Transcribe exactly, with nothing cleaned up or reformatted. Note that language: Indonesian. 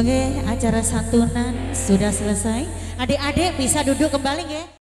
Oke, acara santunan sudah selesai. Adik-adik bisa duduk kembali ya.